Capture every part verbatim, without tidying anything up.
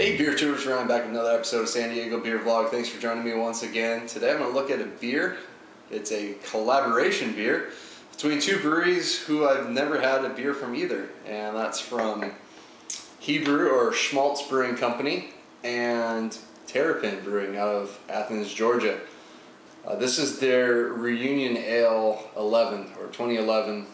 Hey beer tubers, we're on back with another episode of San Diego Beer Vlog. Thanks for joining me once again. Today I'm going to look at a beer. It's a collaboration beer between two breweries who I've never had a beer from either. And that's from He'brew or Schmaltz Brewing Company and Terrapin Brewing out of Athens, Georgia. Uh, this is their Reunion Ale eleven or twenty eleven.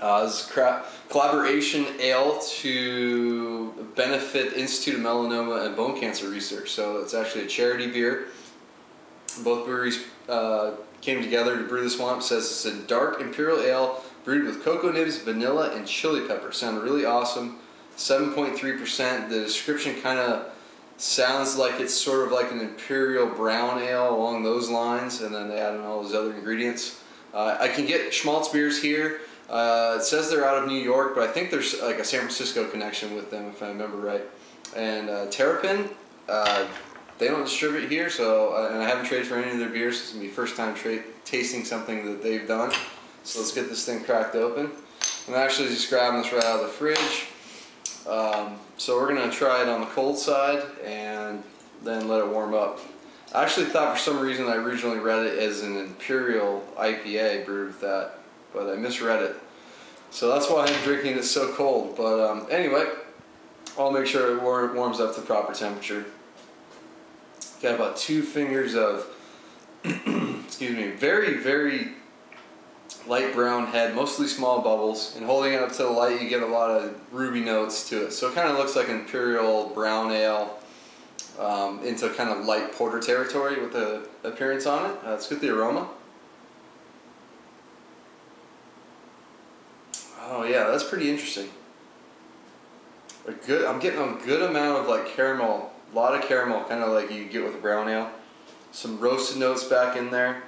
Uh, this is a collaboration ale to benefit Institute of Myeloma and Bone Cancer Research. So it's actually a charity beer. Both breweries uh, came together to brew this one. It says it's a dark imperial ale brewed with cocoa nibs, vanilla, and chili pepper. Sounded really awesome. seven point three percent. The description kind of sounds like it's sort of like an imperial brown ale along those lines. And then they add in all those other ingredients. Uh, I can get Schmaltz beers here. Uh, it says they're out of New York, but I think there's like a San Francisco connection with them, if I remember right. And uh, Terrapin, uh, they don't distribute here, so uh, and I haven't traded for any of their beers. This is my first time tra tasting something that they've done. So let's get this thing cracked open. I'm actually just grabbing this right out of the fridge. Um, so we're gonna try it on the cold side and then let it warm up. I actually thought for some reason I originally read it as an Imperial I P A brewed with that, but I misread it. So that's why I'm drinking it so cold. But um, anyway, I'll make sure it war warms up to proper temperature. Got about two fingers of, excuse me, very, very light brown head, mostly small bubbles. And holding it up to the light, you get a lot of ruby notes to it. So it kind of looks like an imperial brown ale um, into kind of light porter territory with the appearance on it. Uh, let's get the aroma. Oh yeah, that's pretty interesting. A good, I'm getting a good amount of like caramel, a lot of caramel, kind of like you get with a brown ale. Some roasted notes back in there.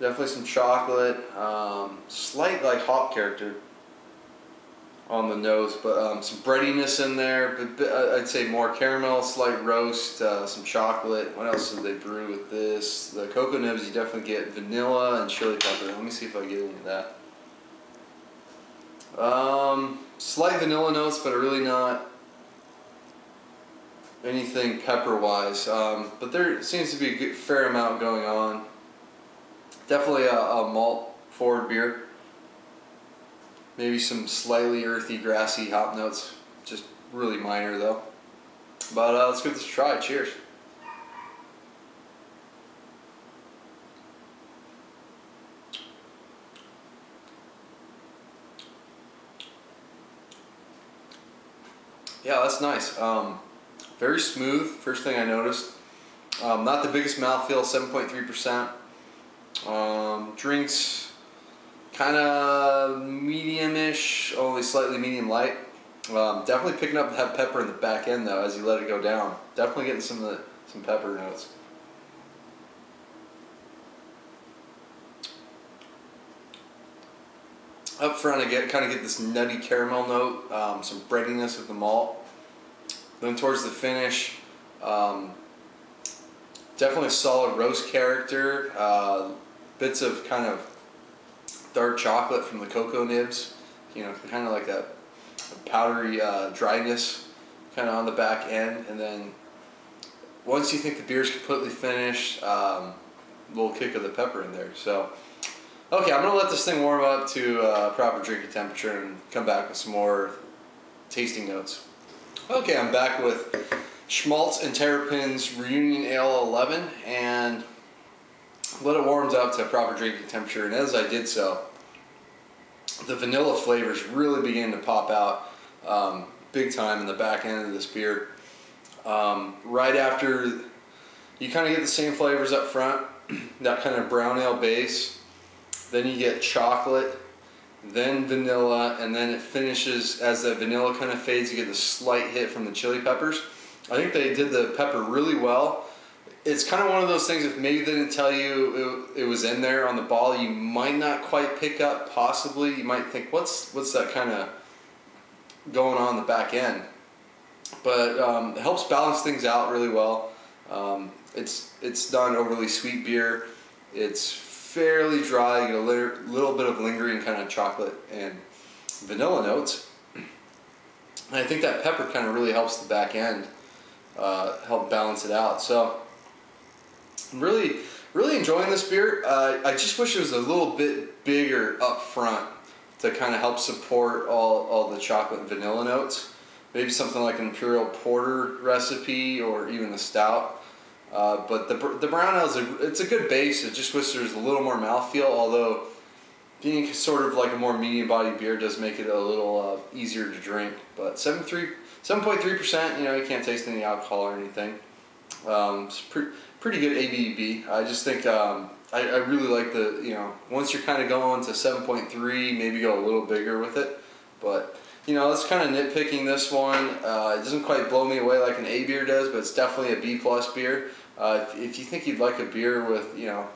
Definitely some chocolate, um, slight like hop character on the nose, but um, some breadiness in there. But I'd say more caramel, slight roast, uh, some chocolate. What else did they brew with this? The cocoa nibs, you definitely get vanilla and chili pepper. Let me see if I get any of that. Um, slight vanilla notes, but really not anything pepper-wise. Um, but there seems to be a good, fair amount going on. Definitely a, a malt-forward beer. Maybe some slightly earthy, grassy hop notes. Just really minor, though. But uh, let's give this a try. Cheers. Yeah, that's nice. Um, very smooth, first thing I noticed. Um, not the biggest mouthfeel, seven point three percent. Um, drinks kind of medium-ish, only slightly medium light. Um, definitely picking up that pepper in the back end though as you let it go down. Definitely getting some of the, some pepper notes. Up front, I get kind of get this nutty caramel note, um, some breadiness with the malt. Then towards the finish, um, definitely a solid roast character, uh, bits of kind of dark chocolate from the cocoa nibs, you know, kind of like a, a powdery uh, dryness kind of on the back end. And then once you think the beer's completely finished, um, little kick of the pepper in there. So. Okay, I'm going to let this thing warm up to uh, proper drinking temperature and come back with some more tasting notes. Okay, I'm back with Schmaltz and Terrapin's Reunion Ale eleven and let it warm up to proper drinking temperature. And as I did so, the vanilla flavors really began to pop out um, big time in the back end of this beer. Um, right after, you kind of get the same flavors up front, that kind of brown ale base. Then you get chocolate, then vanilla, and then it finishes as the vanilla kind of fades. You get the slight hit from the chili peppers. I think they did the pepper really well. It's kind of one of those things, if maybe they didn't tell you it, it was in there on the bottle, you might not quite pick up, possibly. You might think, what's what's that kind of going on in the back end? But um, it helps balance things out really well. Um, it's, it's not an overly sweet beer. It's fairly dry, you get a little bit of lingering kind of chocolate and vanilla notes. And I think that pepper kind of really helps the back end uh, help balance it out. So I'm really, really enjoying this beer. Uh, I just wish it was a little bit bigger up front to kind of help support all, all the chocolate and vanilla notes. Maybe something like an Imperial Porter recipe or even a stout. Uh, but the, the brown ale, is a, it's a good base. It just wish there's a little more mouthfeel, although being sort of like a more medium-bodied beer does make it a little uh, easier to drink. But seven point three percent, you know, you can't taste any alcohol or anything. Um, it's pre pretty good A B V. I just think um, I, I really like the, you know, once you're kind of going to seven point three, maybe go a little bigger with it. But, you know, that's kind of nitpicking this one. Uh, it doesn't quite blow me away like an A beer does, but it's definitely a B-plus beer. Uh, if, if you think you'd like a beer with, you know,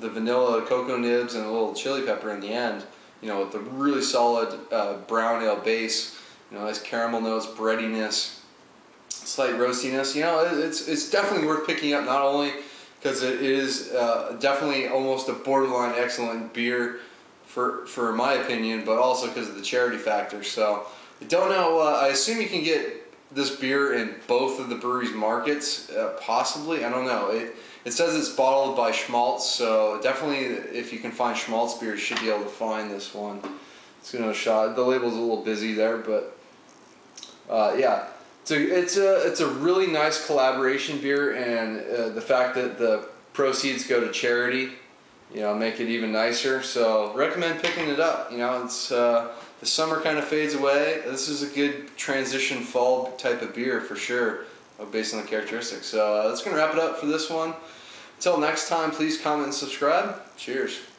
the vanilla cocoa nibs and a little chili pepper in the end, you know, with a really solid uh, brown ale base, you know, nice caramel notes, breadiness, slight roastiness, you know, it, it's it's definitely worth picking up, not only because it is uh, definitely almost a borderline excellent beer for for my opinion, but also because of the charity factor. So I don't know, uh, I assume you can get this beer in both of the brewery's markets, uh, possibly. I don't know. It, it says it's bottled by Schmaltz, so definitely if you can find Schmaltz beer, you should be able to find this one. It's gonna shot. The label's a little busy there, but uh, yeah, so it's a it's a really nice collaboration beer, and uh, the fact that the proceeds go to charity, you know, make it even nicer. So recommend picking it up. You know, it's. Uh, The summer kind of fades away. This is a good transition fall type of beer for sure, based on the characteristics. So uh, that's going to wrap it up for this one. Until next time, please comment and subscribe. Cheers.